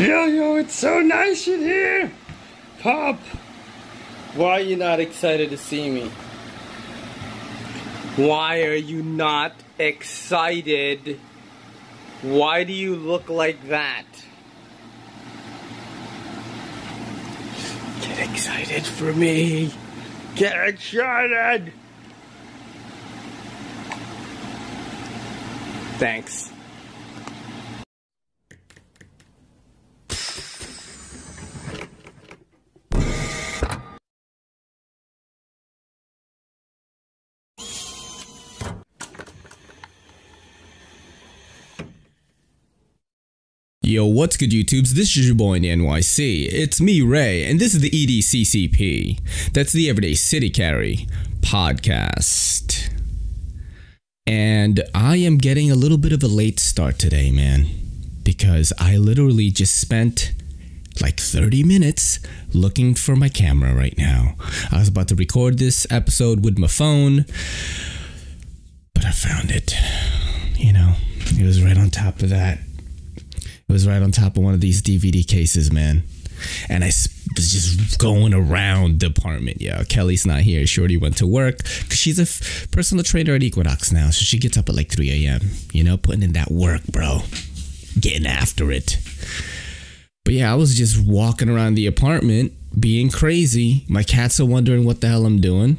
Yo, it's so nice in here! Pop! Why are you not excited to see me? Why are you not excited? Why do you look like that? Get excited for me! Get excited! Thanks. Yo, what's good YouTubes, this is your boy in NYC, it's me Ray, and this is the EDCCP, that's the Everyday City Carry podcast. And I am getting a little bit of a late start today, man, because I literally just spent like 30 minutes looking for my camera right now. I was about to record this episode with my phone, but I found it, you know, it was right on top of that. It was right on top of one of these DVD cases, man. And I was just going around the apartment. Yeah, Kelly's not here. Shorty went to work because she's a personal trainer at Equinox now. So she gets up at like 3 a.m., you know, putting in that work, bro. Getting after it. But yeah, I was just walking around the apartment being crazy. My cats are wondering what the hell I'm doing.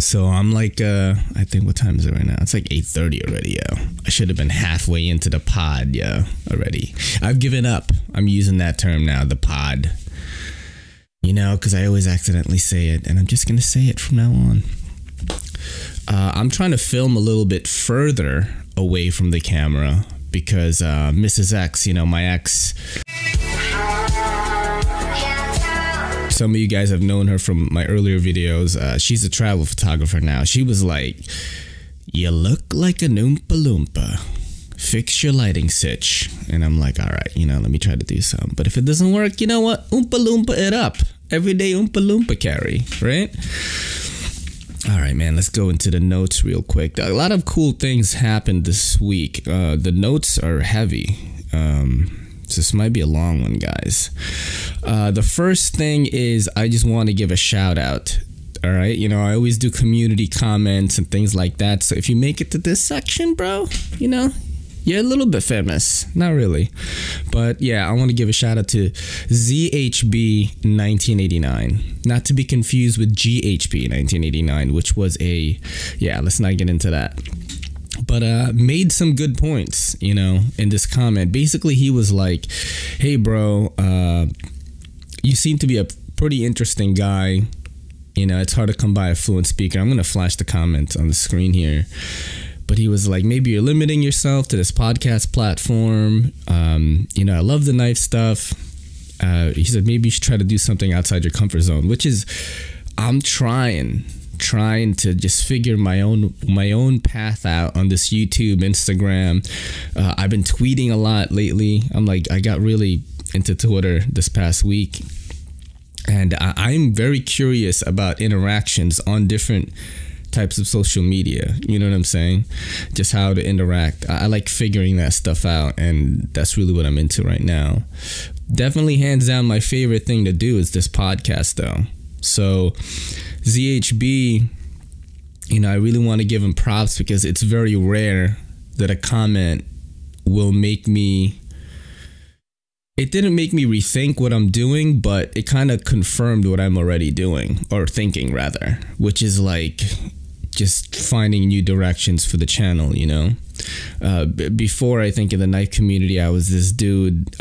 So I'm like, I think, what time is it right now? It's like 8:30 already, yo. I should have been halfway into the pod, yo, already. I've given up. I'm using that term now, the pod. You know, because I always accidentally say it, and I'm just going to say it from now on. I'm trying to film a little bit further away from the camera because Mrs. X, you know, my ex... Some of you guys have known her from my earlier videos. She's a travel photographer now. She was like, you look like an Oompa Loompa. Fix your lighting sitch. And I'm like, all right, you know, let me try to do something. But if it doesn't work, you know what? Oompa Loompa it up. Everyday Oompa Loompa carry, right? All right, man, let's go into the notes real quick. A lot of cool things happened this week. The notes are heavy. So this might be a long one, guys. The first thing is I just want to give a shout out. All right. You know, I always do community comments and things like that. So if you make it to this section, bro, you know, you're a little bit famous. Not really. But yeah, I want to give a shout out to ZHB 1989. Not to be confused with GHB 1989, which was a, yeah, let's not get into that. But made some good points, you know, in this comment. Basically, he was like, hey, bro, you seem to be a pretty interesting guy. You know, it's hard to come by a fluent speaker. I'm going to flash the comment on the screen here. But he was like, maybe you're limiting yourself to this podcast platform. You know, I love the knife stuff. He said, maybe you should try to do something outside your comfort zone, which is I'm trying to just figure my own path out on this YouTube, Instagram. I've been tweeting a lot lately. I'm like, I got really into Twitter this past week, and I'm very curious about interactions on different types of social media. You know what I'm saying? Just how to interact. I like figuring that stuff out, and that's really what I'm into right now. Definitely, hands down, my favorite thing to do is this podcast, though. So ZHB, you know, I really want to give him props because it's very rare that a comment will make me, it didn't make me rethink what I'm doing, but it kind of confirmed what I'm already doing or thinking rather, which is like just finding new directions for the channel, you know. Before, I think in the knife community, I was this dude,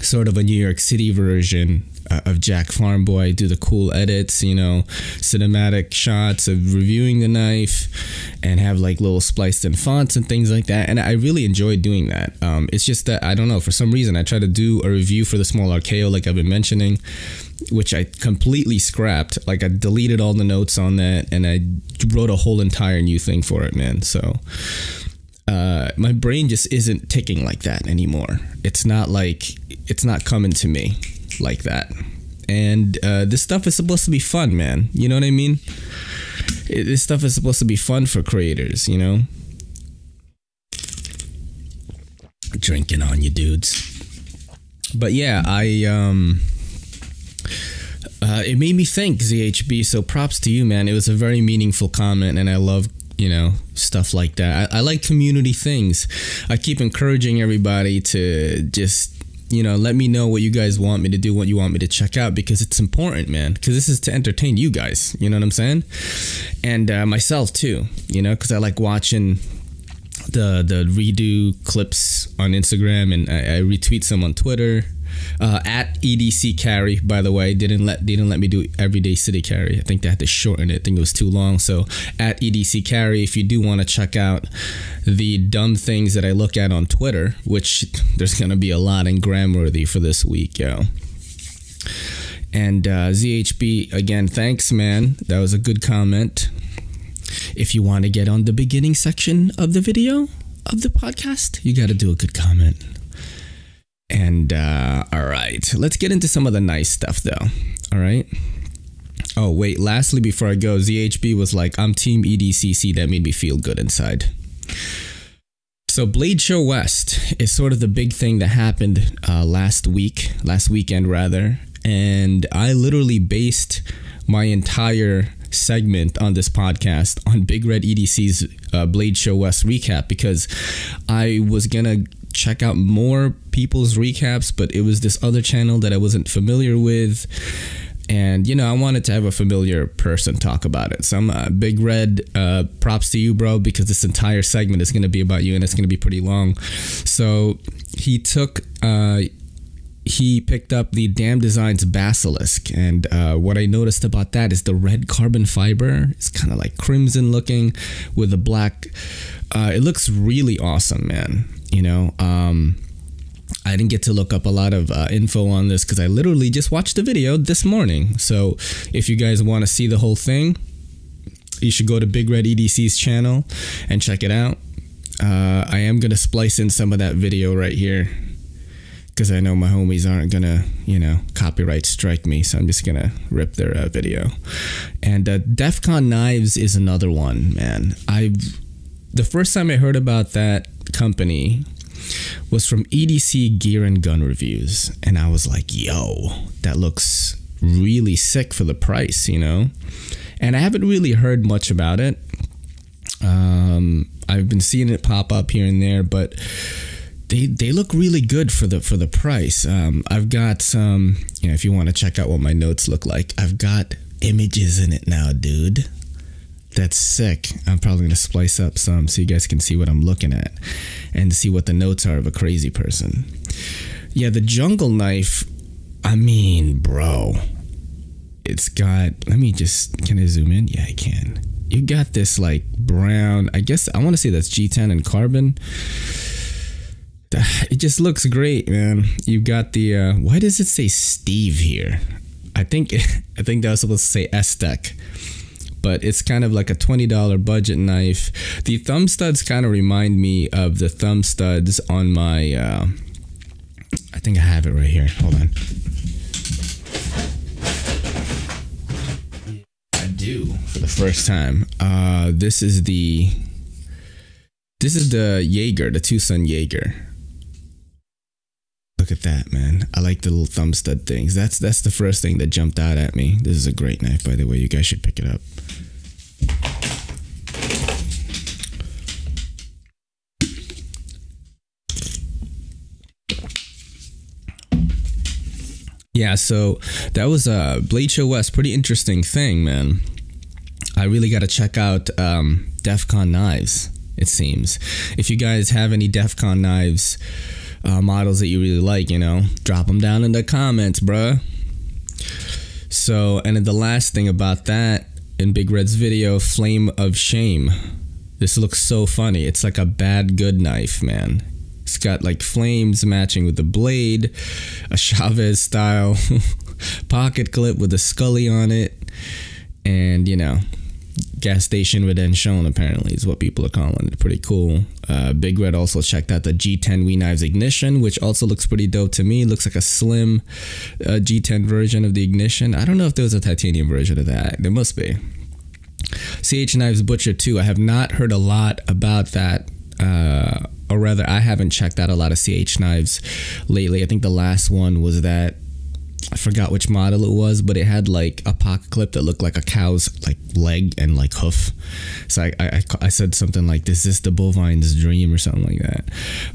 sort of a New York City version of Jack Farmboy. I do the cool edits, you know, cinematic shots of reviewing the knife and have like little spliced in fonts and things like that. And I really enjoy doing that. It's just that, I don't know, for some reason I try to do a review for the Small RKO like I've been mentioning, which I completely scrapped. Like I deleted all the notes on that and I wrote a whole entire new thing for it, man. So my brain just isn't ticking like that anymore. It's not like, it's not coming to me like that. And this stuff is supposed to be fun, man. You know what I mean? This stuff is supposed to be fun for creators, you know? Drinking on you dudes. But yeah, it made me think, ZHB, so props to you, man. It was a very meaningful comment, and I love, you know, stuff like that. I like community things. I keep encouraging everybody to just, you know, let me know what you guys want me to do, what you want me to check out, because it's important, man, because this is to entertain you guys, you know what I'm saying? And myself too, you know, because I like watching the redo clips on Instagram, and I retweet some on Twitter. At EDC carry, by the way, didn't let me do everyday city carry. I think they had to shorten it. I think it was too long. So at EDC carry, if you do want to check out the dumb things that I look at on Twitter, which there's gonna be a lot in Gramworthy for this week, yo. And ZHB again, thanks, man. That was a good comment. If you want to get on the beginning section of the video of the podcast, you got to do a good comment. And, all right, let's get into some of the nice stuff, though, all right? Oh, wait, lastly, before I go, ZHB was like, I'm Team EDCC, that made me feel good inside. So Blade Show West is sort of the big thing that happened last weekend, and I literally based my entire segment on this podcast on Big Red EDC's Blade Show West recap, because I was going to check out more people's recaps, but it was this other channel that I wasn't familiar with, and you know, I wanted to have a familiar person talk about it. So I'm Big Red, props to you, bro, because this entire segment is going to be about you, and it's going to be pretty long. So he took he picked up the Damn Designs Basilisk, and what I noticed about that is the red carbon fiber. It's kind of like crimson looking with a black. It looks really awesome, man. You know, I didn't get to look up a lot of info on this because I literally just watched the video this morning. So if you guys want to see the whole thing, you should go to Big Red EDC's channel and check it out. I am going to splice in some of that video right here, because I know my homies aren't gonna, you know, copyright strike me, so I'm just gonna rip their video. And DEF CON Knives is another one, man. The first time I heard about that company was from EDC Gear and Gun Reviews, and I was like, yo, that looks really sick for the price, you know? And I haven't really heard much about it. I've been seeing it pop up here and there, but They look really good for the price. I've got some, you know, if you want to check out what my notes look like, I've got images in it now, dude. That's sick. I'm probably going to splice up some so you guys can see what I'm looking at and see what the notes are of a crazy person. Yeah, the jungle knife, I mean, bro, it's got, let me just, can I zoom in? Yeah, I can. You got this like brown, I guess, I want to say that's G10 and carbon. It just looks great, man. You've got the why does it say Steve here? I think that was supposed to say Estec, but it's kind of like a $20 budget knife. The thumb studs kind of remind me of the thumb studs on my I think I have it right here, hold on. I do, for the first time. This is the Jaeger, the Tucson Jaeger. Look at that, man. I like the little thumb stud things. That's the first thing that jumped out at me. This is a great knife, by the way. You guys should pick it up. Yeah, so that was Blade Show West. Pretty interesting thing, man. I really got to check out DEF CON Knives, it seems. If you guys have any DEF CON Knives models that you really like, you know, drop them down in the comments, bruh. So, and then the last thing about that in Big Red's video, Flame of Shame. This looks so funny. It's like a bad good knife, man. It's got like flames matching with the blade, a Chavez style pocket clip with a Scully on it, and you know, gas station redemption apparently is what people are calling it. Pretty cool. Big Red also checked out the G10 Wee Knives Ignition, which also looks pretty dope to me. Looks like a slim G10 version of the Ignition. I don't know if there was a titanium version of that. There must be. CH Knives Butcher 2. I have not heard a lot about that or rather, I haven't checked out a lot of CH Knives lately. I think the last one was that, I forgot which model it was, but it had like a pocket clip that looked like a cow's like leg and like hoof. So I said something like, "This is the bovine's dream" or something like that.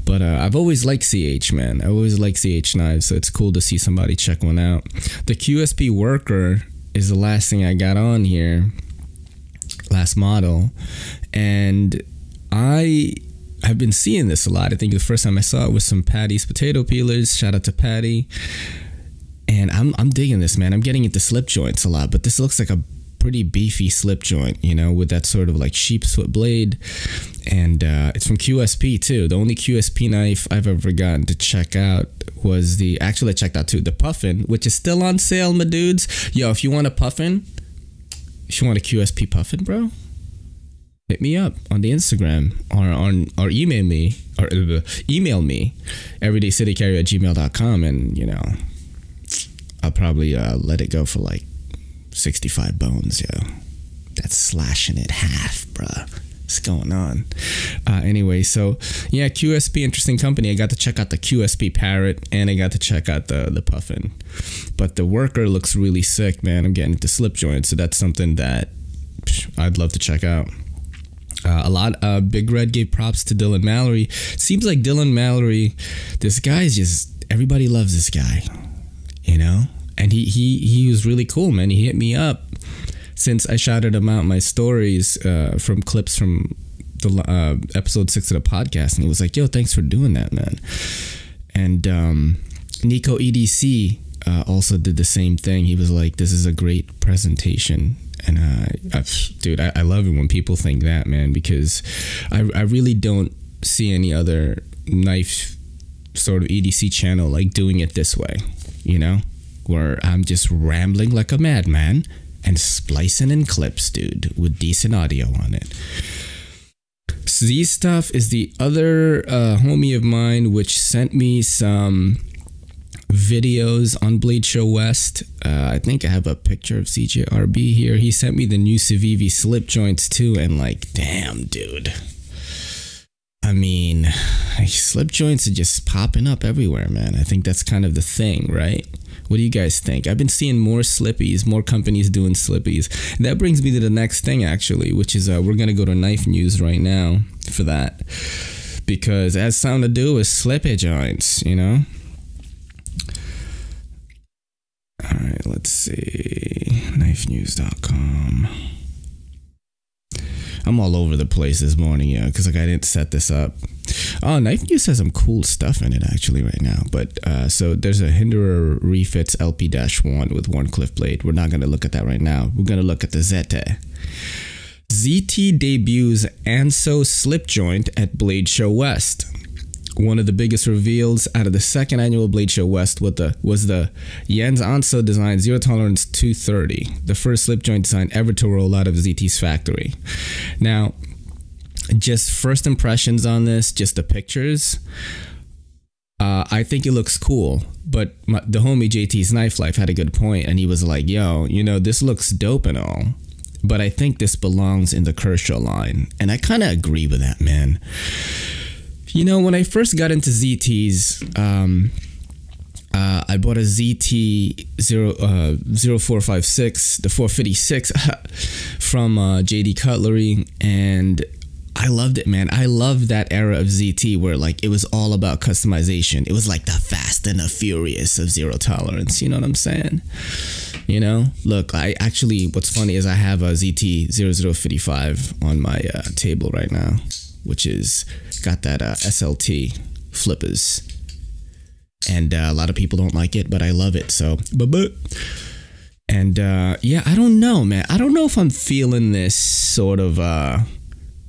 But I've always liked CH, man. I always like CH Knives, so it's cool to see somebody check one out. The QSP Worker is the last thing I got on here, last model, and I have been seeing this a lot. I think the first time I saw it was some Patty's potato peelers. Shout out to Patty. And I'm digging this, man. I'm getting into slip joints a lot, but this looks like a pretty beefy slip joint, you know, with that sort of like sheep's foot blade. And it's from QSP too. The only QSP knife I've ever gotten to check out was the, actually I checked out too, the Puffin, which is still on sale, my dudes. Yo, if you want a Puffin, if you want a QSP Puffin, bro, hit me up on the Instagram or email me, or email me, everydaycitycarrier@gmail.com, and you know, I'll probably let it go for like 65 bones, yo. That's slashing it half, bruh. What's going on? Anyway, so yeah, QSP, interesting company. I got to check out the QSP Parrot, and I got to check out the Puffin. But the Worker looks really sick, man. I'm getting into slip joints, so that's something that I'd love to check out. Big Red gave props to Dylan Mallory. Seems like Dylan Mallory, this guy's just, everybody loves this guy, you know? And he was really cool, man. He hit me up since I shouted him out in my stories from clips from the episode 6 of the podcast, and he was like, "Yo, thanks for doing that, man." And Nico EDC also did the same thing. He was like, "This is a great presentation." And dude, I love it when people think that, man, because I really don't see any other knife sort of EDC channel like doing it this way, you know, where I'm just rambling like a madman and splicing in clips, dude, with decent audio on it. So these stuff is the other homie of mine, which sent me some videos on Blade Show West. I think I have a picture of CJRB here. He sent me the new Civivi slip joints too, and like, damn, dude. I mean, slip joints are just popping up everywhere, man. I think that's kind of the thing, right? What do you guys think? I've been seeing more slippies, more companies doing slippies. That brings me to the next thing, actually, which is we're going to go to knife news right now for that, because it has something to do with slippy joints, you know? All right, let's see. Knifenews.com. I'm all over the place this morning, yeah, because like I didn't set this up. Oh, Knife News has some cool stuff in it actually right now. But so there's a Hinderer refits LP-1 with one cliff blade. We're not going to look at that right now. We're going to look at the ZT. ZT debuts Anso slip joint at Blade Show West. One of the biggest reveals out of the second annual Blade Show West was the Jens Anso designed Zero Tolerance 230, the first slip joint design ever to roll out of ZT's factory. Now, just first impressions on this, just the pictures, I think it looks cool, but the homie JT's Knife Life had a good point, and he was like, "Yo, you know, this looks dope and all, but I think this belongs in the Kershaw line," and I kind of agree with that, man. You know, when I first got into ZTs, I bought a ZT 0456, the 456 from JD Cutlery, and I loved it, man. I loved that era of ZT where like it was all about customization. It was like the Fast and the Furious of Zero Tolerance, you know what I'm saying? You know, look, I actually, what's funny is I have a ZT 0055 on my table right now, which is got that SLT flippers, and a lot of people don't like it, but I love it. So and yeah, I don't know, man. I don't know if I'm feeling this sort of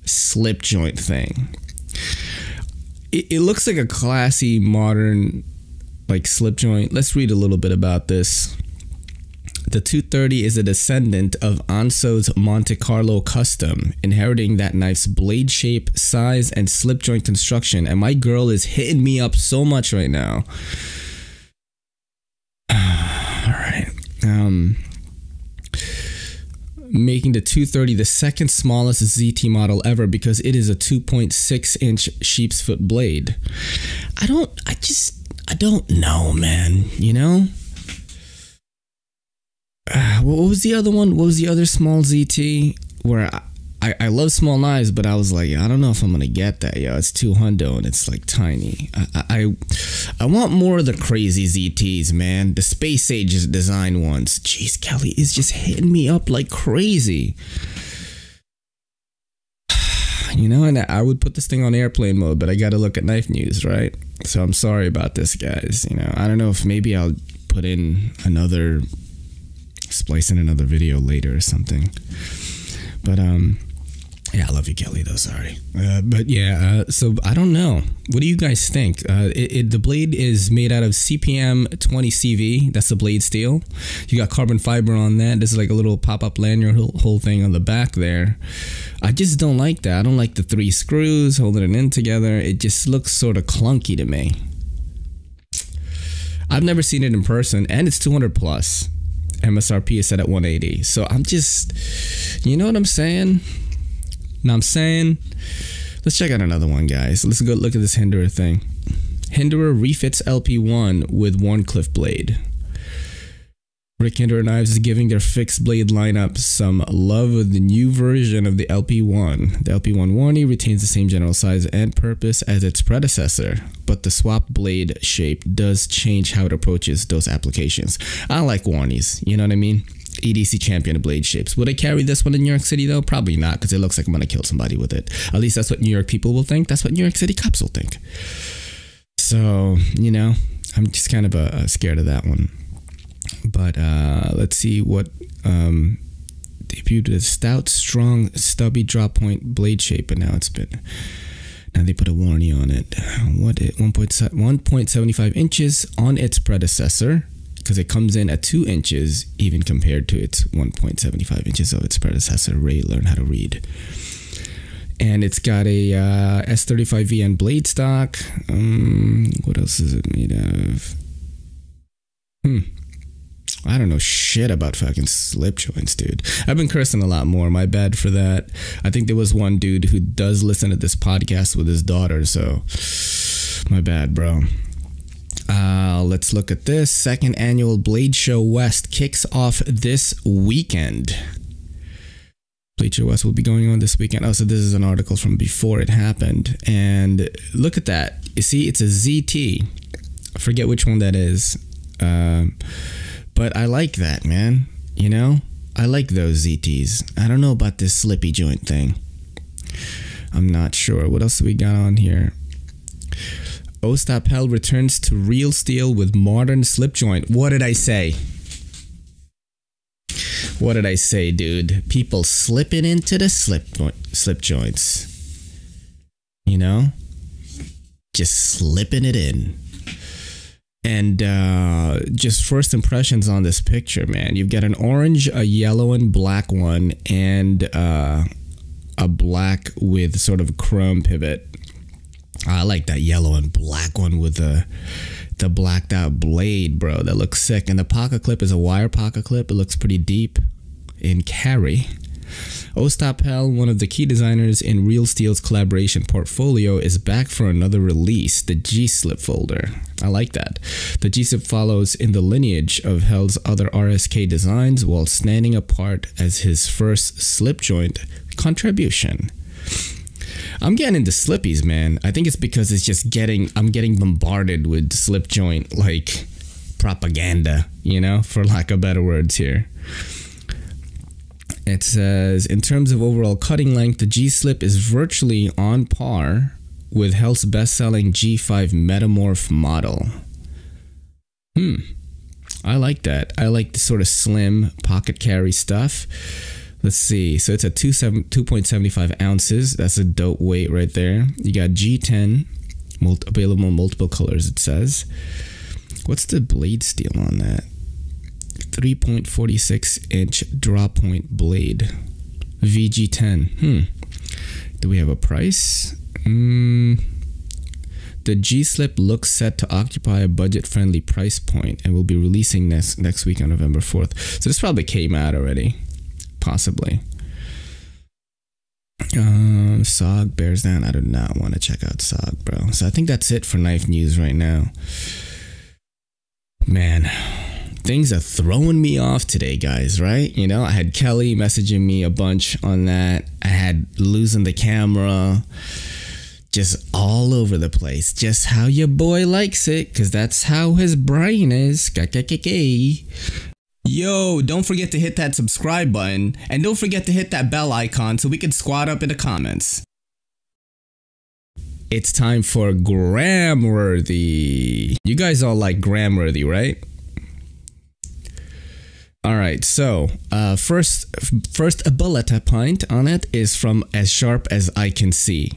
slip joint thing. It looks like a classy, modern, like slip joint. Let's read a little bit about this. The 230 is a descendant of Anso's Monte Carlo custom, inheriting that knife's blade shape, size, and slip joint construction. And my girl is hitting me up so much right now. All right. making the 230 the second smallest ZT model ever because it is a 2.6 inch sheep's foot blade. I don't know, man, you know? What was the other one? What was the other small ZT where I love small knives, but I was like, I don't know if I'm gonna get that, yo. It's $200 and it's like tiny. I want more of the crazy ZTs, man. The space age design ones. Jeez, Kelly is just hitting me up like crazy. You know, and I would put this thing on airplane mode, but I gotta look at knife news, right? So I'm sorry about this, guys. You know, I don't know if maybe I'll put in another, splice in another video later or something. But yeah, I love you, Kelly, though, sorry. But yeah, so I don't know. What do you guys think? The blade is made out of CPM 20 CV. That's the blade steel. You got carbon fiber on that. This is like a little pop-up lanyard whole thing on the back there. I just don't like that. I don't like the three screws holding it in together. It just looks sort of clunky to me. I've never seen it in person, and it's 200 plus. MSRP is set at 180. So I'm just, you know what I'm saying? Let's check out another one, guys. Let's go look at this Hinderer thing. Hinderer refits LP-1 with one cliff blade. Rick Hinderer Knives is giving their fixed blade lineup some love with the new version of the LP-1. The LP-1 Warning retains the same general size and purpose as its predecessor, but the swapped blade shape does change how it approaches those applications. I like Warnies, you know what I mean? EDC champion of blade shapes. Would I carry this one in New York City though? Probably not, because it looks like I'm going to kill somebody with it. At least that's what New York people will think. That's what New York City cops will think. So, you know, I'm just kind of scared of that one. But let's see what debuted as stout, strong, stubby drop point blade shape, but now it's been, now they put a warning on it. What it 1.75 inches on its predecessor, because it comes in at 2 inches even compared to its 1.75 inches of its predecessor. Ray, learn how to read. And it's got a S35VN blade stock. What else is it made of? I don't know shit about fucking slip joints, dude. I've been cursing a lot more. My bad for that. I think there was one dude who does listen to this podcast with his daughter, so my bad, bro. Let's look at this. Second annual Blade Show West kicks off this weekend. Blade Show West will be going on this weekend. Oh, so this is an article from before it happened. And look at that. You see, it's a ZT. I forget which one that is. But I like that, man, you know? I like those ZTs. I don't know about this slippy joint thing. I'm not sure. What else do we got on here? Ostapel returns to real steel with modern slip joint. What did I say? What did I say, dude? People slipping into the slip joints. You know? Just slipping it in. And just first impressions on this picture, man. You've got an orange, a yellow and black one, and a black with sort of chrome pivot. I like that yellow and black one with the blacked out blade, bro. That looks sick. And the pocket clip is a wire pocket clip. It looks pretty deep in carry. Ostapel, one of the key designers in Real Steel's collaboration portfolio, is back for another release, the G-Slip folder. I like that. The G-Slip follows in the lineage of Hell's other RSK designs while standing apart as his first slip joint contribution. I'm getting into slippies, man. I think it's because it's just I'm getting bombarded with slip joint like propaganda, you know, for lack of better words here. It says, in terms of overall cutting length, the G-Slip is virtually on par with Hell's best-selling G5 Metamorph model. I like that. I like the sort of slim pocket carry stuff. Let's see. So it's at 2.75 ounces. That's a dope weight right there. You got G10, available in multiple colors, it says. What's the blade steel on that? 3.46 inch draw point blade, VG10. Do we have a price? The G-Slip looks set to occupy a budget-friendly price point and will be releasing next week on November 4th. So this probably came out already. possibly. SOG bears down. I do not want to check out SOG, bro. So I think that's it for knife news right now. Man, things are throwing me off today, guys, right? You know, I had Kelly messaging me a bunch on that. I had losing the camera. Just all over the place. Just how your boy likes it, because that's how his brain is. Yo, don't forget to hit that subscribe button, and don't forget to hit that bell icon so we can squat up in the comments. It's time for Gramworthy. You guys all like Gramworthy, right? Alright, so first bullet point on it is from As Sharp As I Can See.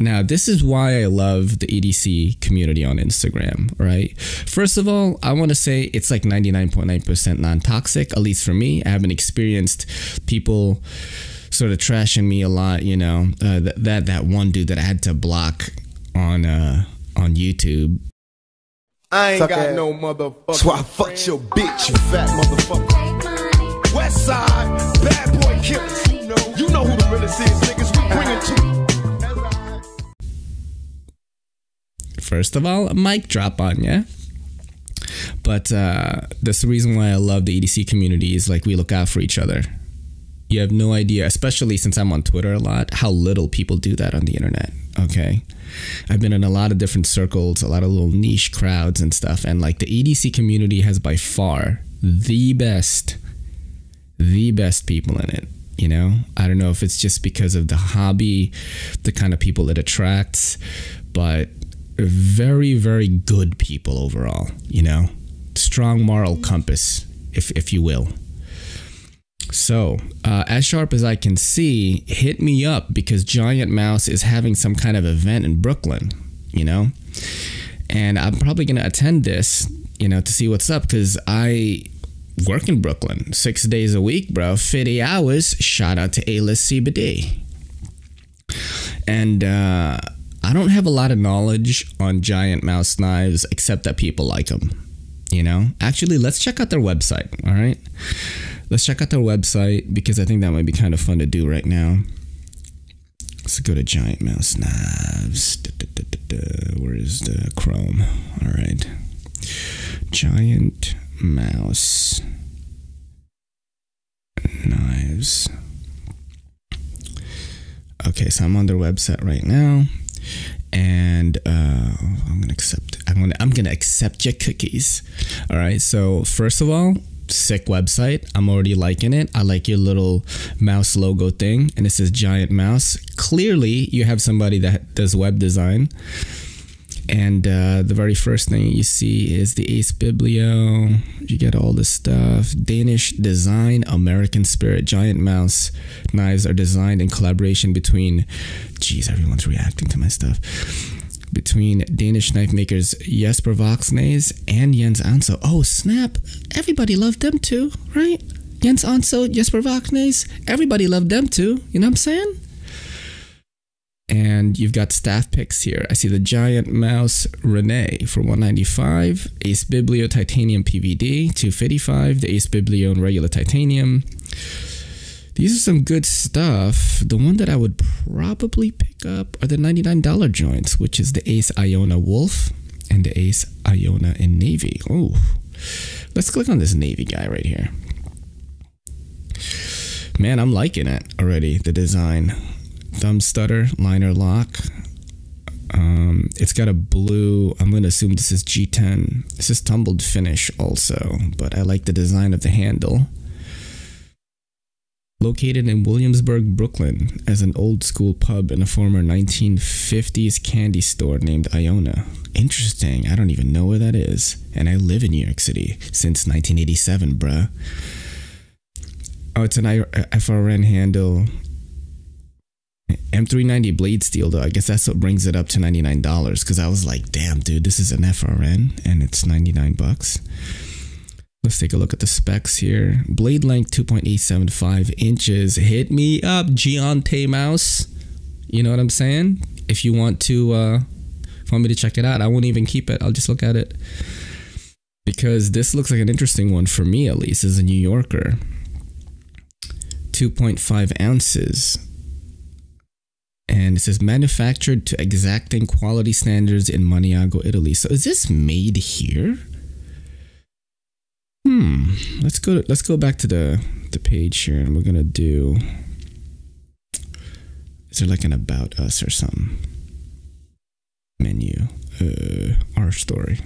Now, this is why I love the EDC community on Instagram, right? First of all, I want to say it's like 99.9% non-toxic, at least for me. I haven't experienced people sort of trashing me a lot, you know. That one dude that I had to block on YouTube. I ain't got no motherfucker. So I fucked your bitch, you fat motherfucker. Westside, bad boy killers. You know who the realest is, niggas. We bring it to you. First of all, a mic drop on ya. But that's the reason why I love the EDC community, is like we look out for each other. You have no idea, especially since I'm on Twitter a lot, how little people do that on the internet, okay? I've been in a lot of different circles, a lot of little niche crowds and stuff, and like the EDC community has by far the best people in it. You know, I don't know if it's just because of the hobby, the kind of people it attracts, but very, very good people overall, you know, strong moral compass, if you will. So, As Sharp As I Can See, hit me up because Giant Mouse is having some kind of event in Brooklyn, you know, and I'm probably going to attend this, you know, to see what's up because I work in Brooklyn 6 days a week, bro, 50 hours, shout out to A-List CBD. And, I don't have a lot of knowledge on Giant Mouse knives, except that people like them, you know? Actually, let's check out their website, all right? Let's check out their website, because I think that might be kind of fun to do right now. Let's go to Giant Mouse Knives. Where is the Chrome? All right. Giant Mouse Knives. Okay, so I'm on their website right now. And I'm gonna accept your cookies. All right, so first of all, sick website. I'm already liking it. I like your little mouse logo thing, and it says Giant Mouse. Clearly you have somebody that does web design. And the very first thing you see is the Ace Biblio. You get all this stuff. Danish design, American spirit. Giant Mouse knives are designed in collaboration between... Jeez, everyone's reacting to my stuff. Between Danish knife makers Jesper Voxnays and Jens Anso. Oh, snap. Everybody loved them too, right? Jens Anso, Jesper Voxnays. Everybody loved them too. You know what I'm saying? And you've got staff picks here. I see the Giant Mouse Renee for $195, Ace Biblio Titanium PVD $255, the Ace Biblio and regular titanium. These are some good stuff. The one that I would probably pick up are the $99 joints, which is the Ace Iona Wolf and the Ace Iona in Navy. Oh, let's click on this Navy guy right here. Man, I'm liking it already, the design. Thumb stutter, liner lock. It's got a blue, I'm going to assume this is G10. This is tumbled finish also, but I like the design of the handle. Located in Williamsburg, Brooklyn, as an old school pub in a former 1950s candy store named Iona. Interesting, I don't even know where that is. And I live in New York City since 1987, bruh. Oh, it's an FRN handle. M390 blade steel, though. I guess that's what brings it up to $99, because I was like, damn, dude, this is an FRN and it's 99 bucks. Let's take a look at the specs here. Blade length 2.875 inches. Hit me up, Giant Mouse. You know what I'm saying? If you want to want me to check it out, I won't even keep it. I'll just look at it, because this looks like an interesting one for me, at least as a New Yorker. 2.5 ounces. And it says manufactured to exacting quality standards in Maniago, Italy. So is this made here? Let's go back to the page here, and we're gonna do. Is there like an about us or something? Menu, our story.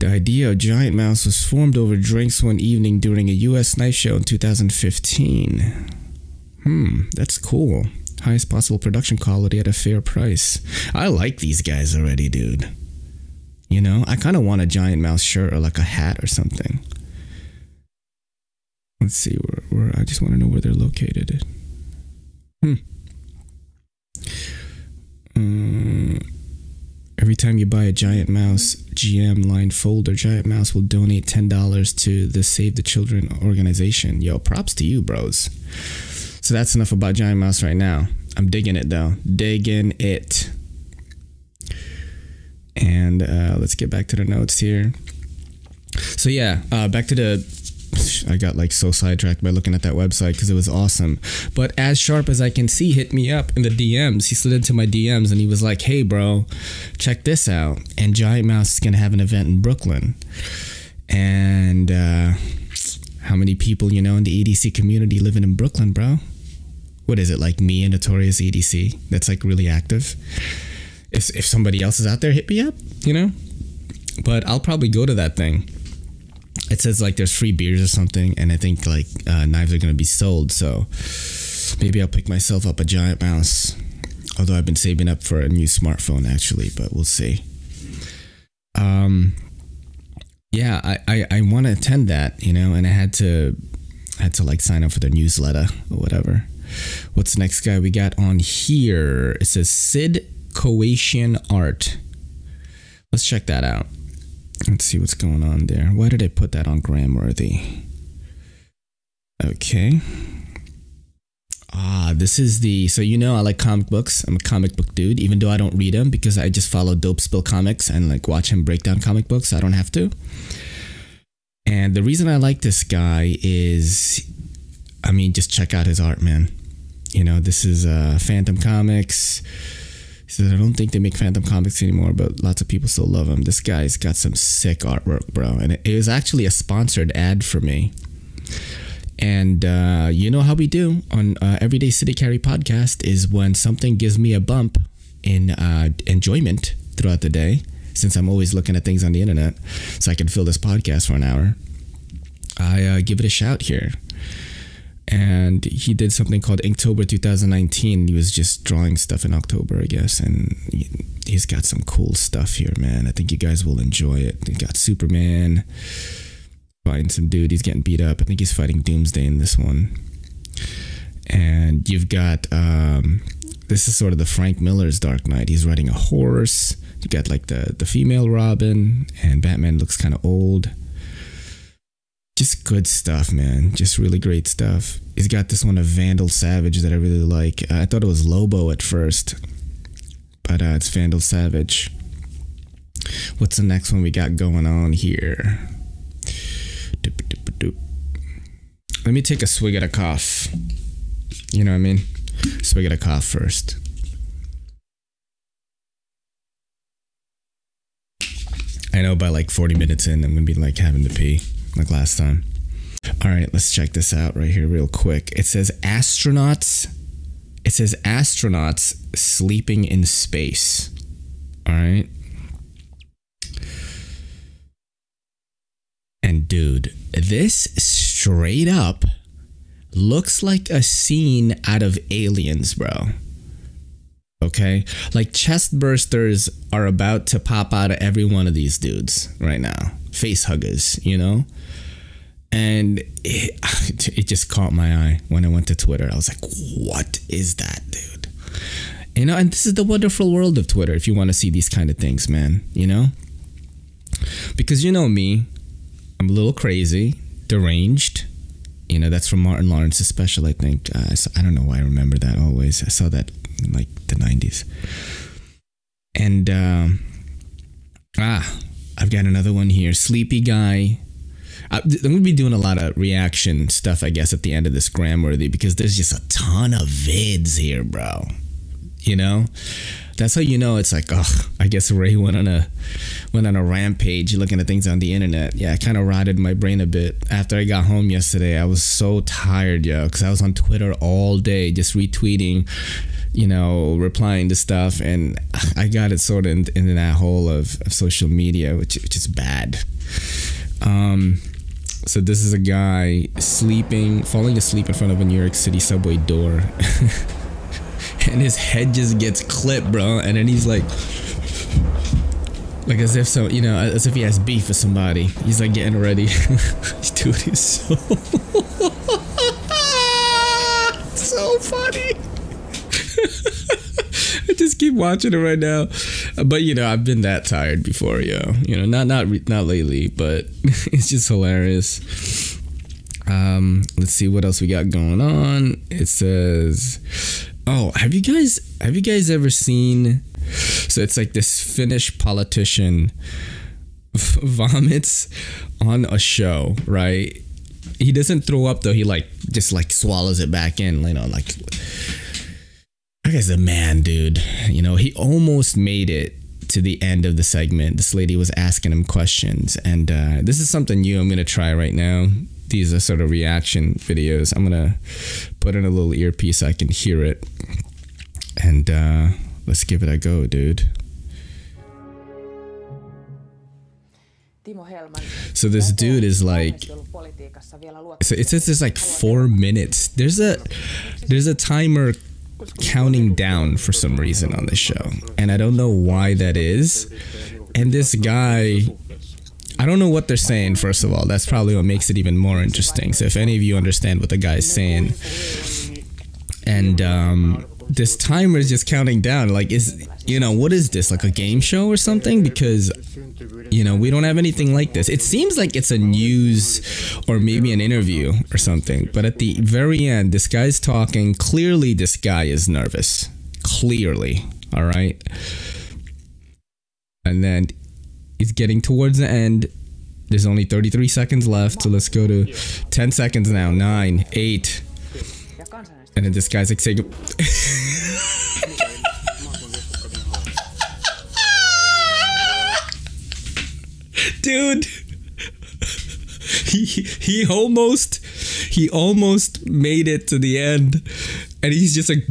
The idea of Giant Mouse was formed over drinks one evening during a U.S. knife show in 2015. That's cool. Highest possible production quality at a fair price. I like these guys already, dude. You know, I kind of want a Giant Mouse shirt or like a hat or something. Let's see where I just want to know where they're located. Every time you buy a Giant Mouse GM line folder, Giant Mouse will donate $10 to the Save the Children organization. Yo, props to you, bros. So that's enough about Giant Mouse right now. I'm digging it though. Digging it. And let's get back to the notes here. So yeah, back to the... I got like so sidetracked by looking at that website because it was awesome. But As Sharp As I Can See hit me up in the DMs. He slid into my DMs and he was like, hey bro, check this out. And Giant Mouse is going to have an event in Brooklyn. And how many people you know in the EDC community living in Brooklyn, bro? What is it, like me and Notorious EDC that's like really active? If somebody else is out there, hit me up, you know? But I'll probably go to that thing. It says like there's free beers or something, and I think like knives are going to be sold, so maybe I'll pick myself up a Giant Mouse. Although I've been saving up for a new smartphone actually, but we'll see. Yeah, I want to attend that, you know, and I had to like sign up for their newsletter or whatever. What's the next guy we got on here? It says Sid Croatian Art. Let's check that out. Let's see what's going on there. Why did I put that on Gramworthy? Okay. This is the... So you know I like comic books. I'm a comic book dude, even though I don't read them because I just follow Dope Spill Comics and like watch him break down comic books. I don't have to. And the reason I like this guy is... I mean, just check out his art, man. You know, this is Phantom Comics... He says, I don't think they make Phantom Comics anymore, but lots of people still love him. This guy's got some sick artwork, bro. And it was actually a sponsored ad for me. And you know how we do on Everyday City Carry podcast is when something gives me a bump in enjoyment throughout the day, since I'm always looking at things on the internet, so I can fill this podcast for an hour, I give it a shout here. And he did something called Inktober 2019. He was just drawing stuff in October, I guess. And he's got some cool stuff here, man. I think you guys will enjoy it. He got Superman fighting some dude. He's getting beat up. I think he's fighting Doomsday in this one. And you've got... this is sort of the Frank Miller's Dark Knight. He's riding a horse. You got like the female Robin. And Batman looks kind of old. Just good stuff, man. Just really great stuff. He's got this one of Vandal Savage that I really like. I thought it was Lobo at first, but it's Vandal Savage. What's the next one we got going on here? Let me take a swig at a cough. You know what I mean? Swig at a cough first. I know by like 40 minutes in, I'm going to be like having to pee. Like last time. All right, let's check this out right here real quick. It says astronauts. It says astronauts sleeping in space. All right. And dude, this straight up looks like a scene out of Aliens, bro. Okay, like chest bursters are about to pop out of every one of these dudes right now. Face huggers, you know? And it just caught my eye when I went to Twitter. I was like, what is that, dude? You know, and this is the wonderful world of Twitter if you want to see these kind of things, man, you know? Because you know me, I'm a little crazy, deranged. You know, that's from Martin Lawrence's special, I think. I don't know why I remember that always. I saw that in like the 90s. And, I've got another one here. Sleepy guy. I'm going to be doing a lot of reaction stuff, I guess, at the end of this Gramworthy, because there's just a ton of vids here, bro. You know, that's how you know it's like, oh, I guess Ray went on a rampage looking at things on the internet. Yeah, it kind of rotted my brain a bit. After I got home yesterday, I was so tired, yo, because I was on Twitter all day, just retweeting, you know, replying to stuff, and I got it sort of in that hole of social media, which is bad. So this is a guy falling asleep in front of a New York City subway door. And his head just gets clipped, bro. And then he's like as if so, you know, as if he has beef with somebody. He's like getting ready. Dude, he's so, so funny. I just keep watching it right now. But you know, I've been that tired before, yo. You know, not lately, but it's just hilarious. Let's see what else we got going on. It says. Oh, have you guys ever seen, so it's like this Finnish politician vomits on a show, right? He doesn't throw up though, he just swallows it back in, you know, like, that guy's a man, dude. You know, he almost made it to the end of the segment. This lady was asking him questions, and this is something new I'm gonna try right now. These are sort of reaction videos. I'm gonna put in a little earpiece so I can hear it, and let's give it a go, dude. So this dude is like, so it says there's like 4 minutes. There's a timer counting down for some reason on this show, and I don't know why that is. And this guy, I don't know what they're saying, first of all. That's probably what makes it even more interesting. So if any of you understand what the guy's saying, and this timer is just counting down, like, is, you know, what is this, like a game show or something? Because, you know, we don't have anything like this. It seems like it's a news or maybe an interview or something, but at the very end, this guy's talking. Clearly, this guy is nervous. Clearly, all right? And then he's getting towards the end. There's only 33 seconds left, so let's go to 10 seconds now. 9, 8. And then this guy's like saying, dude, he almost made it to the end, and he's just like,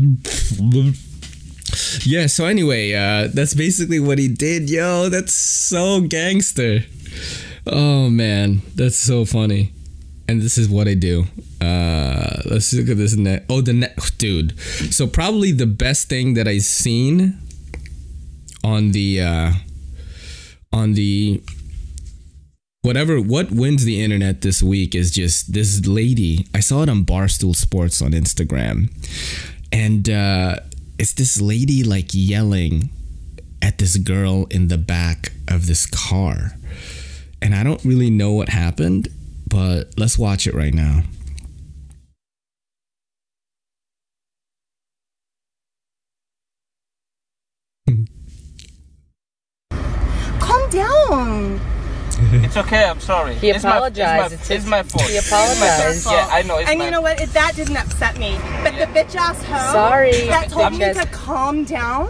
yeah, so anyway, that's basically what he did, yo. That's so gangster. Oh, man. That's so funny. And this is what I do. Let's look at this next. Oh, the next. Dude. So probably the best thing that I've seen on the whatever, what wins the internet this week is just this lady. I saw it on Barstool Sports on Instagram. And, it's this lady like yelling at this girl in the back of this car. And I don't really know what happened, but let's watch it right now. Calm down. It's okay, I'm sorry. He apologized. It's my fault. He apologized. Yeah, I know. And you know what? That didn't upset me. But the bitch ass hoe that told me to calm down.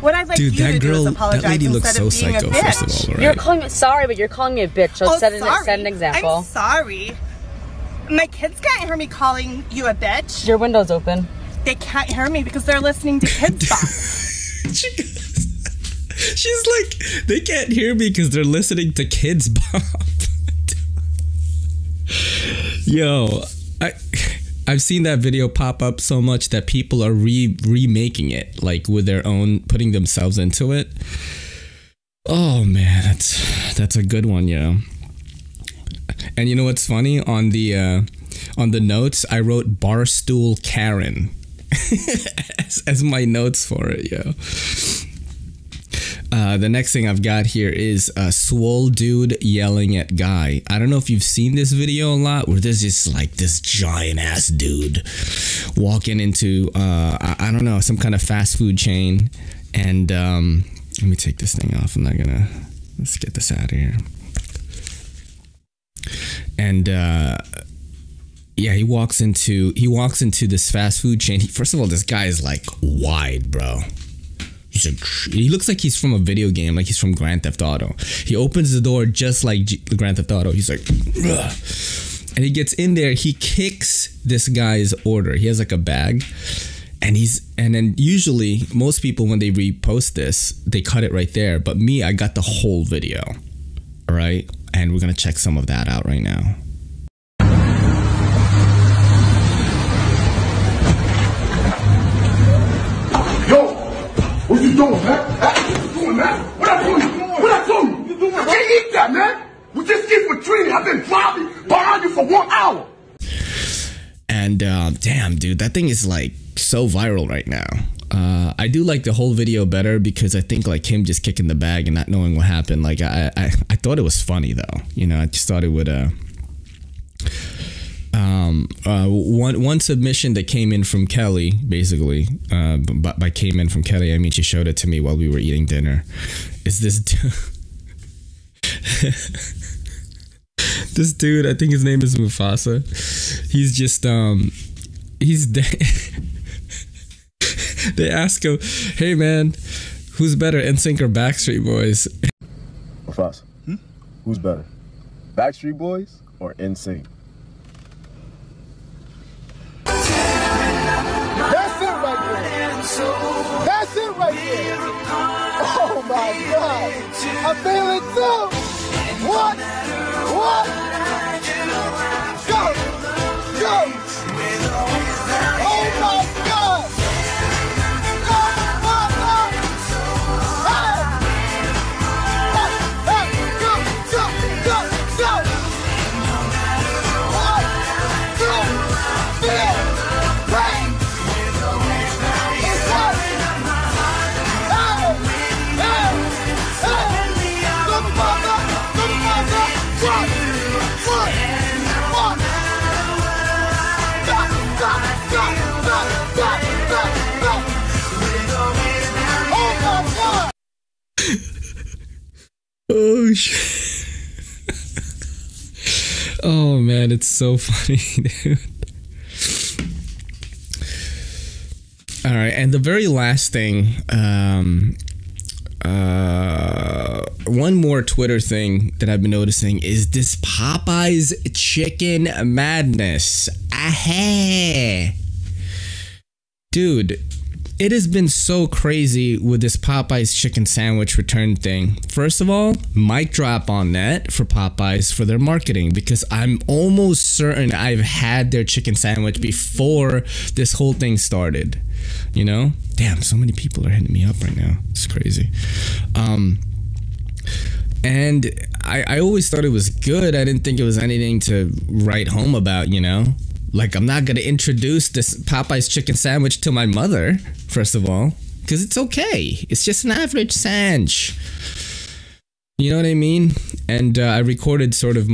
What I'd like you to do is apologize. That lady looks so psycho, first of all, right? You're calling me sorry, but you're calling me a bitch. So set an example. I'm sorry. My kids can't hear me calling you a bitch. Your window's open. They can't hear me because they're listening to Kids Bop. She's like, they can't hear me because they're listening to Kids Bop. Yo, I've seen that video pop up so much that people are remaking it, like with their own, putting themselves into it. Oh man, that's a good one, yo. And you know what's funny? On the notes, I wrote Barstool Karen as my notes for it, yo. The next thing I've got here is a swole dude yelling at guy. I don't know if you've seen this video a lot, where there's just like this giant ass dude walking into, I don't know, some kind of fast food chain. And let me take this thing off. I'm not gonna, let's get this out of here. And yeah, he walks into this fast food chain. First of all, this guy is like wide, bro. He looks like he's from a video game, like he's from Grand Theft Auto. He opens the door just like Grand Theft Auto. He's like, ugh. And he gets in there. He kicks this guy's order. He has like a bag, and then usually most people when they repost this, they cut it right there. But me, I got the whole video. All right, and we're gonna check some of that out right now. What you doing, man? What you doing, man? What I told you? What I told you? You doing? I can't eat that, man. We just keep retreating. I've been driving behind you for 1 hour. And damn, dude, that thing is like so viral right now. I do like the whole video better because I think like him just kicking the bag and not knowing what happened. Like I thought it was funny though. You know, I just thought it would. One submission that came in from Kelly, basically, by came in from Kelly, I mean she showed it to me while we were eating dinner, is this this dude, I think his name is Mufasa. He's just, he's dead. They ask him, hey man, who's better, NSYNC or Backstreet Boys? Mufasa, who's better, Backstreet Boys or NSYNC? That's it right there. Oh my God, I feel it too. What? Go. Oh my God. Oh shit. Oh man, it's so funny, dude. All right, and the very last thing, one more Twitter thing that I've been noticing is this Popeyes chicken madness. Ahey. Dude, it has been so crazy with this Popeyes chicken sandwich return thing. First of all, mic drop on that for Popeyes for their marketing, because I'm almost certain I've had their chicken sandwich before this whole thing started. You know? Damn, so many people are hitting me up right now. It's crazy. And I always thought it was good. I didn't think it was anything to write home about, you know? Like, I'm not gonna introduce this Popeye's chicken sandwich to my mother, first of all, because it's okay. It's just an average sandwich. You know what I mean? And I recorded sort of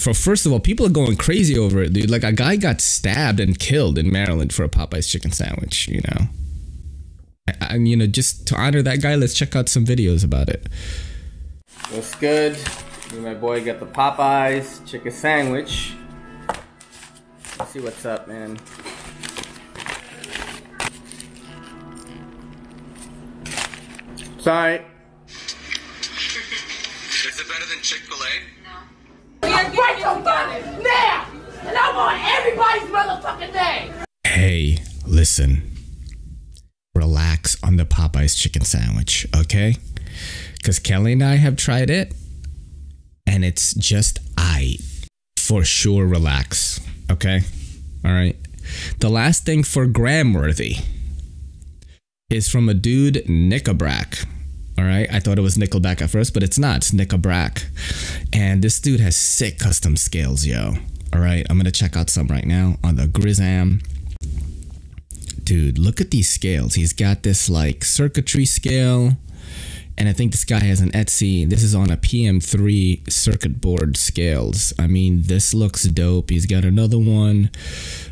first of all, people are going crazy over it, dude. Like, a guy got stabbed and killed in Maryland for a Popeye's chicken sandwich, you know? And, you know, just to honor that guy, let's check out some videos about it. What's good? Me and my boy got the Popeye's chicken sandwich. Let's see what's up, man. It's alright. Is it better than Chick-fil-A? No. I'll break your body now! And I'm on everybody's motherfucking day! Hey, listen. Relax on the Popeyes chicken sandwich, okay? Because Kelly and I have tried it, and it's just aight. For sure, relax. Okay, all right. The last thing for Gramworthy is from a dude, Nickabrack. All right, I thought it was Nickelback at first, but it's not. It's Nickabrack, and this dude has sick custom scales, yo. All right, I'm gonna check out some right now on the Grizzam. Dude, look at these scales. He's got this like circuitry scale, and I think this guy has an Etsy. This is on a PM3 circuit board scales. I mean, this looks dope. He's got another one,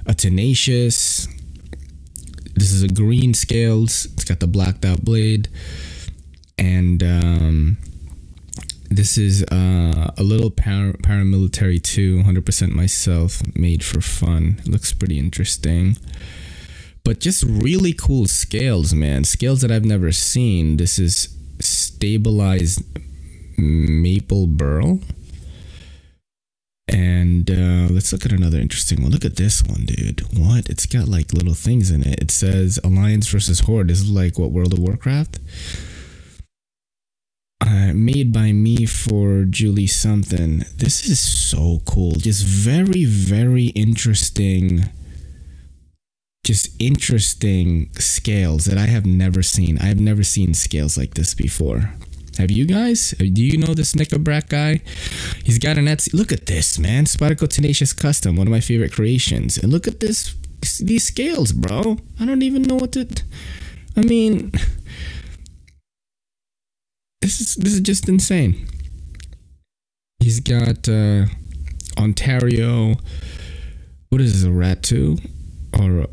a Tenacious. This is a green scales. It's got the blacked out blade. And This is a little paramilitary 2, 100% myself, made for fun. It looks pretty interesting. But just really cool scales, man. Scales that I've never seen. This is stabilized maple burl. And let's look at another interesting one. Look at this one, dude. What? It's got like little things in it. It says Alliance versus Horde. This is like what, World of Warcraft? Made by me for Julie something. This is so cool. Just very, very interesting. Just interesting scales that I have never seen. I've never seen scales like this before. Have you guys? Do you know this Nickelbrack guy? He's got an Etsy. Look at this, man. Spartacle Tenacious Custom, one of my favorite creations. And look at this, these scales, bro. I don't even know what to... I mean... This is just insane. He's got Ontario... What is this, a Rat 2? Or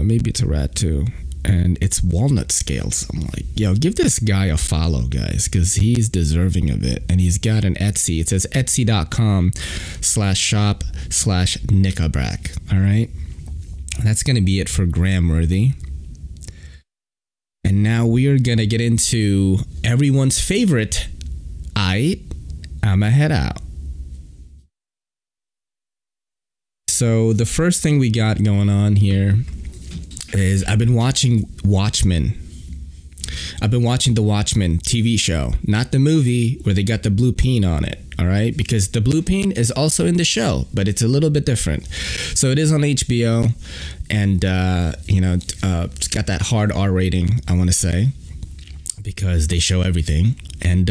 maybe it's a Rat 2. And it's walnut scales. I'm like, yo, give this guy a follow, guys, because he's deserving of it. And he's got an Etsy. It says etsy.com/shop/Nickelbrack. All right. That's going to be it for Gramworthy. And now we are going to get into everyone's favorite. I'ma head out. So the first thing we got going on here is I've been watching Watchmen. I've been watching the Watchmen TV show, not the movie where they got the blue peen on it, all right? Because the blue peen is also in the show, but it's a little bit different. So it is on HBO, and you know, it's got that hard R rating, I want to say, because they show everything. And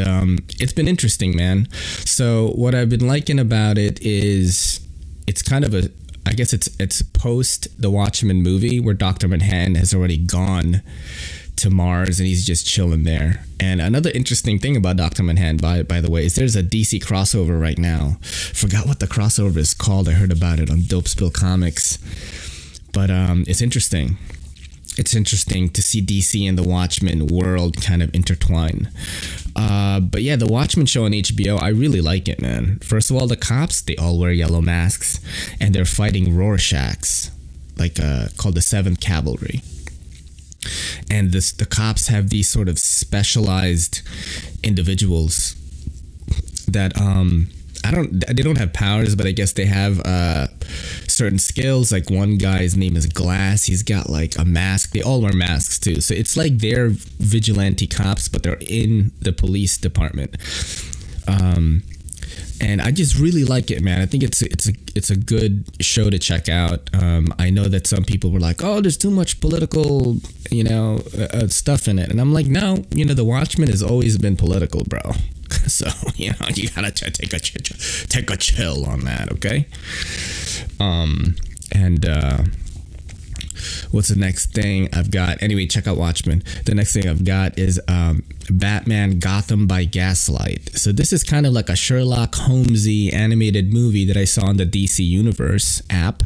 it's been interesting, man. So what I've been liking about it is it's kind of a, I guess it's post the Watchmen movie where Dr. Manhattan has already gone to Mars and he's just chilling there. And another interesting thing about Dr. Manhattan, by the way, is there's a DC crossover right now. Forgot what the crossover is called. I heard about it on Dope Spill Comics. But it's interesting. It's interesting to see DC and the Watchmen world kind of intertwine. But yeah, the Watchmen show on HBO, I really like it, man. First of all, the cops, they all wear yellow masks and they're fighting Rorschachs, like called the 7th Cavalry. And the cops have these sort of specialized individuals that, they don't have powers, but I guess they have certain skills. Like one guy's name is Glass. He's got like a mask. They all wear masks too. So it's like they're vigilante cops, but they're in the police department. And I just really like it, man. I think it's a good show to check out. I know that some people were like, "Oh, there's too much political, you know, stuff in it," and I'm like, "No, you know, The Watchmen has always been political, bro." So you know, you gotta take a chill on that, okay? What's the next thing I've got? Anyway, check out Watchmen. The next thing I've got is Batman Gotham by Gaslight. So this is kind of like a Sherlock Holmesy animated movie that I saw on the DC Universe app.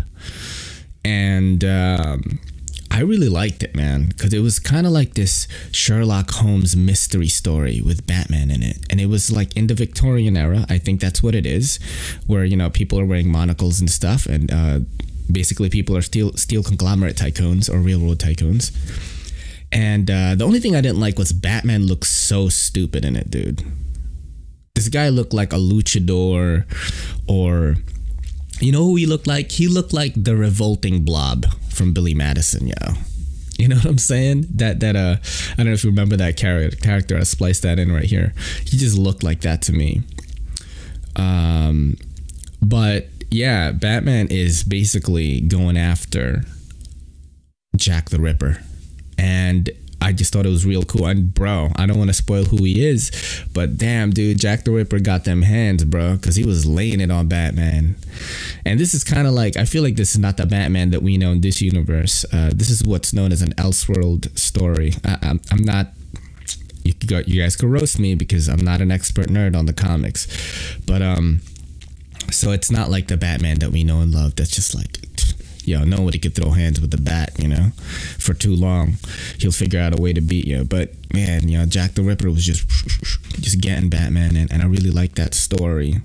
And I really liked it, man, because it was kind of like this Sherlock Holmes mystery story with Batman in it. And it was like in the Victorian era. I think that's what it is, where, you know, people are wearing monocles and stuff. And basically, people are steel conglomerate tycoons or railroad tycoons. And the only thing I didn't like was Batman looked so stupid in it, dude. This guy looked like a luchador, or you know who he looked like? He looked like the Revolting Blob from Billy Madison, yo. You know what I'm saying? That I don't know if you remember that character. I spliced that in right here. He just looked like that to me. But yeah, Batman is basically going after Jack the Ripper. And I just thought it was real cool. And bro, I don't want to spoil who he is, but damn, dude, Jack the Ripper got them hands, bro, because he was laying it on Batman. And this is kind of like, I feel like this is not the Batman that we know in this universe. This is what's known as an Elseworld story. I'm not... You guys could roast me because I'm not an expert nerd on the comics. But, so it's not like the Batman that we know and love. That's just like, y'all know what he could throw hands with the bat, you know, for too long. He'll figure out a way to beat you. But man, you know, Jack the Ripper was just getting Batman, and I really like that story.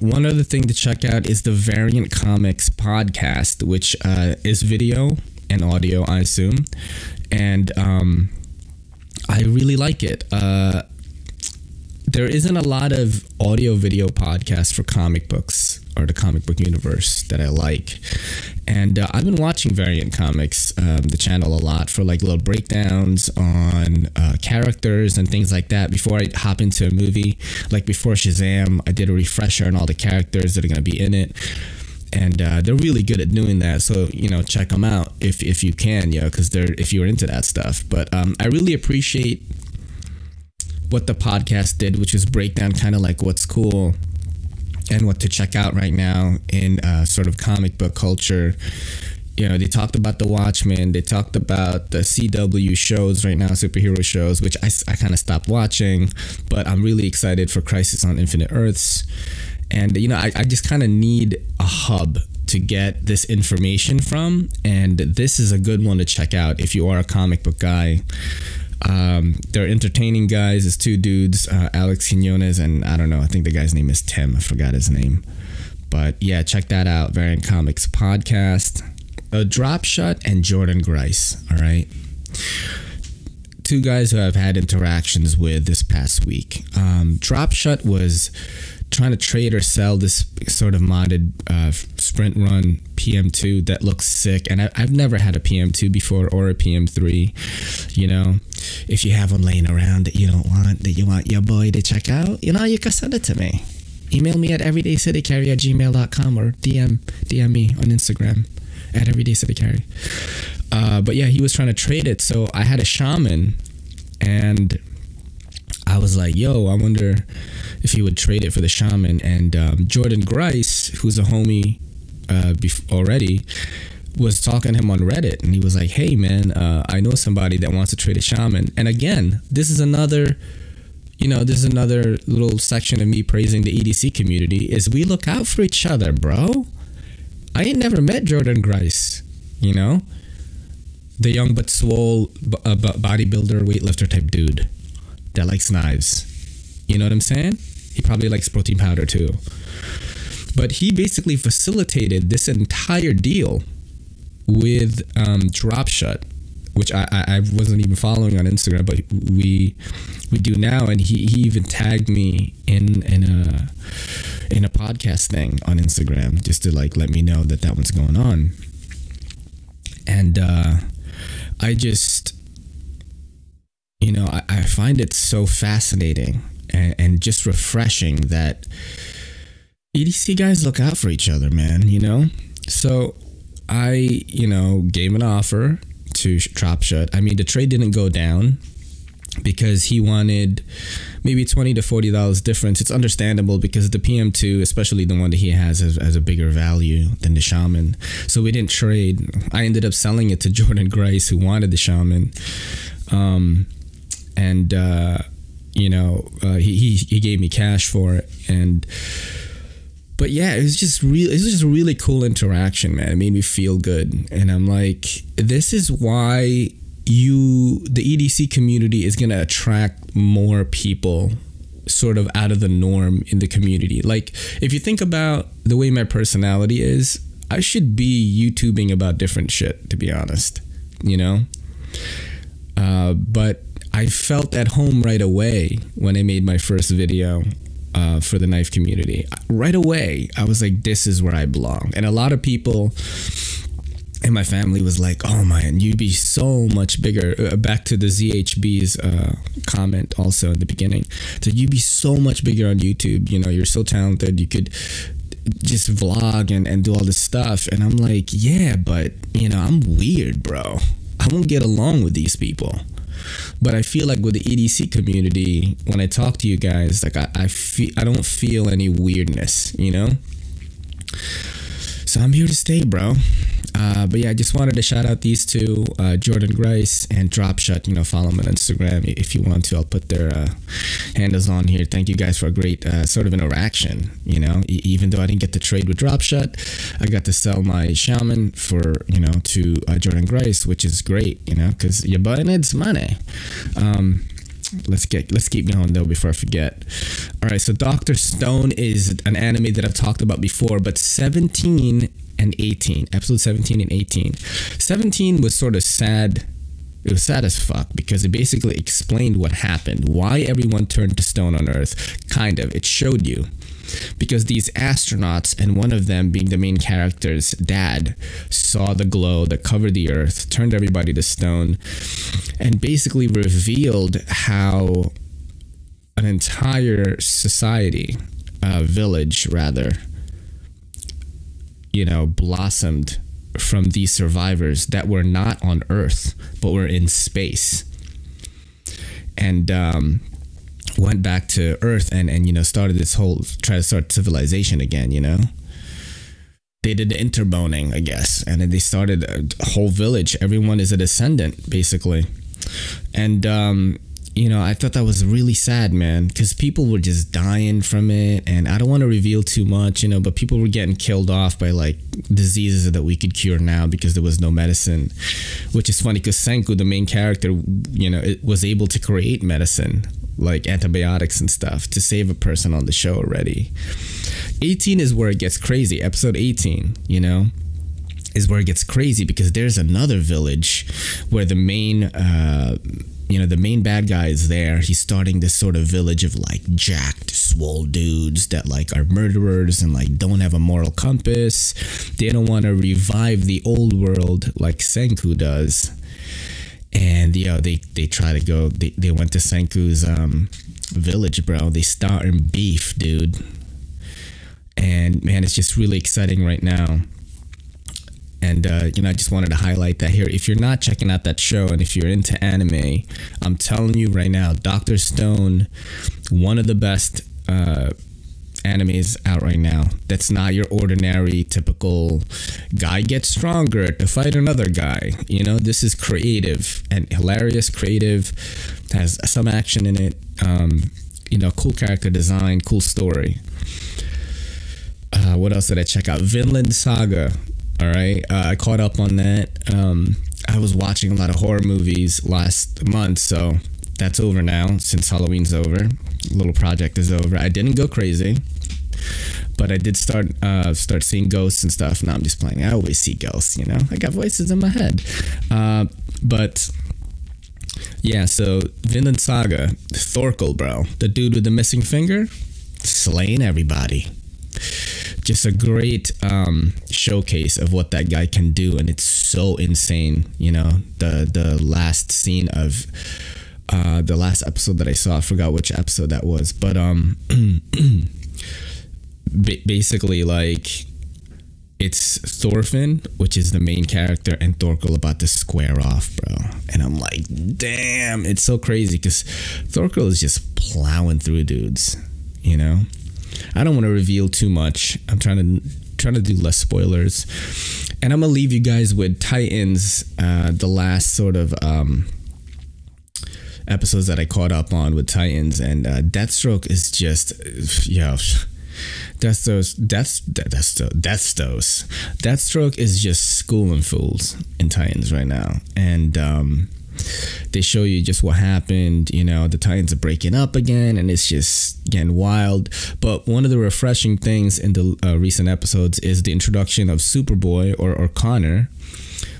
One other thing to check out is the Variant Comics podcast, which is video and audio, I assume, and I really like it. There isn't a lot of audio video podcasts for comic books or the comic book universe that I like. And I've been watching Variant Comics, the channel, a lot for like little breakdowns on characters and things like that. Before I hop into a movie, like before Shazam, I did a refresher on all the characters that are going to be in it. And they're really good at doing that, so you know, check them out if you can, you know, because they're, if you're into that stuff. But I really appreciate what the podcast did, which is break down kind of like what's cool and what to check out right now in sort of comic book culture. You know, they talked about The Watchmen, they talked about the CW shows right now, superhero shows, which I kind of stopped watching, but I'm really excited for Crisis on Infinite Earths. And, you know, I just kind of need a hub to get this information from, and this is a good one to check out if you are a comic book guy. They're entertaining guys. It's two dudes, Alex Quinones and I don't know, I think the guy's name is Tim. I forgot his name. But yeah, check that out, Variant Comics podcast. Drop Shut and Jordan Grice, all right? Two guys who I've had interactions with this past week. Drop Shut was trying to trade or sell this sort of modded sprint run PM2 that looks sick, and I've never had a PM2 before or a PM3. You know, if you have one laying around that you don't want, that you want your boy to check out, you know, you can send it to me. Email me at everydaycitycarry@gmail.com or DM me on Instagram at everydaycitycarry. But yeah, he was trying to trade it, so I had a shaman, and I was like, yo, I wonder if he would trade it for the shaman. And Jordan Grice, who's a homie already, was talking to him on Reddit, and he was like, hey man, I know somebody that wants to trade a shaman. And again, this is another, you know, this is another little section of me praising the EDC community, is we look out for each other, bro. I ain't never met Jordan Grice, you know, the young but swole bodybuilder, weightlifter type dude that likes knives. You know what I'm saying? He probably likes protein powder too. But he basically facilitated this entire deal with Drop Shut, which I wasn't even following on Instagram, but we do now. And he even tagged me in a podcast thing on Instagram just to like let me know that that one's going on. And I just, you know, I find it so fascinating and just refreshing that EDC guys look out for each other, man, you know? So I, you know, gave an offer to Drop Shut. I mean, the trade didn't go down because he wanted maybe $20 to $40 difference. It's understandable because the PM2, especially the one that he has a bigger value than the shaman. So we didn't trade. I ended up selling it to Jordan Grice, who wanted the shaman. And, you know, he gave me cash for it. And, but yeah, it was just real. It was just a really cool interaction, man. It made me feel good. And I'm like, this is why the EDC community is going to attract more people sort of out of the norm in the community. Like, if you think about the way my personality is, I should be YouTubing about different shit, to be honest, you know? But I felt at home right away when I made my first video for the knife community. Right away, I was like, this is where I belong. And a lot of people in my family was like, oh man, you'd be so much bigger. Back to the ZHB's comment also in the beginning. So you'd be so much bigger on YouTube. You know, you're so talented. You could just vlog and do all this stuff. And I'm like, yeah, but, you know, I'm weird, bro. I won't get along with these people. But I feel like with the EDC community, when I talk to you guys, like I don't feel any weirdness, you know? So So I'm here to stay, bro. But yeah, I just wanted to shout out these two, Jordan Grice and Dropshot. You know, follow them on Instagram if you want to. I'll put their handles on here. Thank you guys for a great sort of interaction. You know, even though I didn't get to trade with Dropshot, I got to sell my Shaman for, you know, to Jordan Grice, which is great, you know, because your boy needs money. Let's keep going though before I forget. All right, so Dr. Stone is an anime that I've talked about before, but 17 and 18, episode 17 and 18. 17 was sort of sad. It was sad as fuck because it basically explained what happened, why everyone turned to stone on Earth. Kind of, it showed you. Because these astronauts, and one of them being the main character's dad, saw the glow that covered the Earth, turned everybody to stone, and basically revealed how an entire society, village rather, you know, blossomed from these survivors that were not on Earth, but were in space. And, went back to Earth and you know, started this whole, try to start civilization again, you know? They did the interboning, I guess, and then they started a whole village. Everyone is a descendant, basically. And, you know, I thought that was really sad, man, because people were just dying from it, and I don't want to reveal too much, you know, but people were getting killed off by, like, diseases that we could cure now because there was no medicine, which is funny because Senku, the main character, you know, it was able to create medicine, like antibiotics and stuff, to save a person on the show already. 18 is where it gets crazy. Episode 18, you know, is where it gets crazy because there's another village where the main... you know, the main bad guy is there. He's starting this sort of village of like jacked, swole dudes that like are murderers and like don't have a moral compass. They don't want to revive the old world like Senku does. And, you know, they try to go, they went to Senku's village, bro. They start in beef, dude. And man, it's just really exciting right now. And, you know, I just wanted to highlight that here. If you're not checking out that show and if you're into anime, I'm telling you right now, Dr. Stone, one of the best animes out right now. That's not your ordinary, typical guy gets stronger to fight another guy. You know, this is creative and hilarious, creative, has some action in it. You know, cool character design, cool story. What else did I check out? Vinland Saga. All right, I caught up on that. I was watching a lot of horror movies last month, so that's over now since Halloween's over. Little project is over. I didn't go crazy, but I did start seeing ghosts and stuff. Now I'm just playing. I always see ghosts, you know. I got voices in my head, but. Yeah, so Vinland Saga, Thorkel, bro, the dude with the missing finger, slaying everybody. Just a great showcase of what that guy can do, and it's so insane. You know, the last scene of the last episode that I saw, I forgot which episode that was, but basically like it's Thorfinn, which is the main character, and Thorkel about to square off, bro. And I'm like, damn, it's so crazy because Thorkel is just plowing through dudes, you know. I don't want to reveal too much. I'm trying to do less spoilers, and I'm gonna leave you guys with Titans, the last sort of episodes that I caught up on with Titans, and Deathstroke is just, yeah, Deathstroke is just schooling fools in Titans right now, and. They show you just what happened, you know, the Titans are breaking up again, and it's just getting wild. But one of the refreshing things in the recent episodes is the introduction of Superboy or Connor,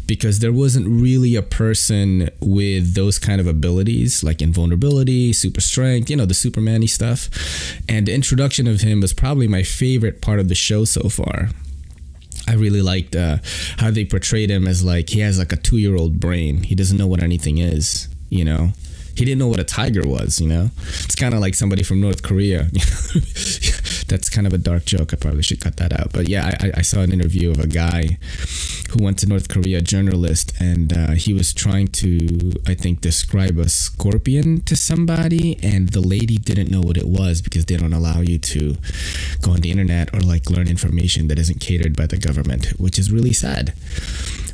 because there wasn't really a person with those kind of abilities, like invulnerability, super strength, you know, the Superman-y stuff. And the introduction of him was probably my favorite part of the show so far. I really liked how they portrayed him as like he has like a 2-year-old brain. He doesn't know what anything is, you know. He didn't know what a tiger was, you know. It's kind of like somebody from North Korea. That's kind of a dark joke. I probably should cut that out. But yeah, I saw an interview of a guy who went to North Korea, a journalist, and he was trying to, I think, describe a scorpion to somebody, and the lady didn't know what it was because they don't allow you to go on the internet or like learn information that isn't catered by the government, which is really sad.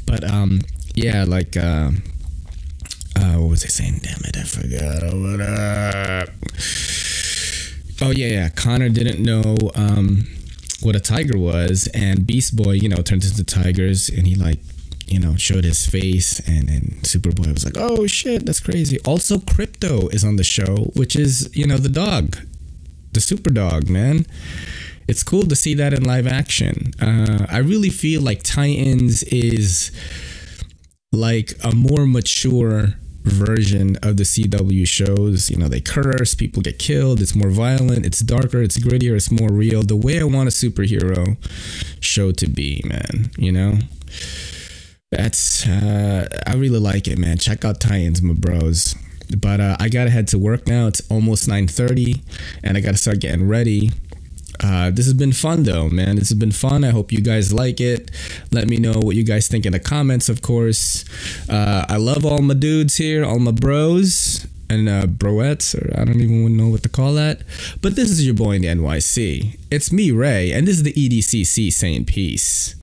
But yeah, like what was I saying? Damn it, I forgot. What up? Oh yeah, Connor didn't know what a tiger was, and Beast Boy, you know, turned into tigers, and he like, you know, showed his face, and Superboy was like, oh shit, that's crazy. Also, Crypto is on the show, which is, you know, the dog, the super dog, man. It's cool to see that in live action. I really feel like Titans is like a more mature version of the CW shows. You know, they curse, people get killed, it's more violent, it's darker, it's grittier, it's more real. The way I want a superhero show to be, man, you know? That's, I really like it, man. Check out Titans, my bros. But I gotta head to work now. It's almost 9:30, and I gotta start getting ready. This has been fun though, man. This has been fun. I hope you guys like it. Let me know what you guys think in the comments, of course. I love all my dudes here, all my bros and broettes, or I don't even know what to call that. But this is your boy in the NYC. It's me, Ray, and this is the EDCC saying peace.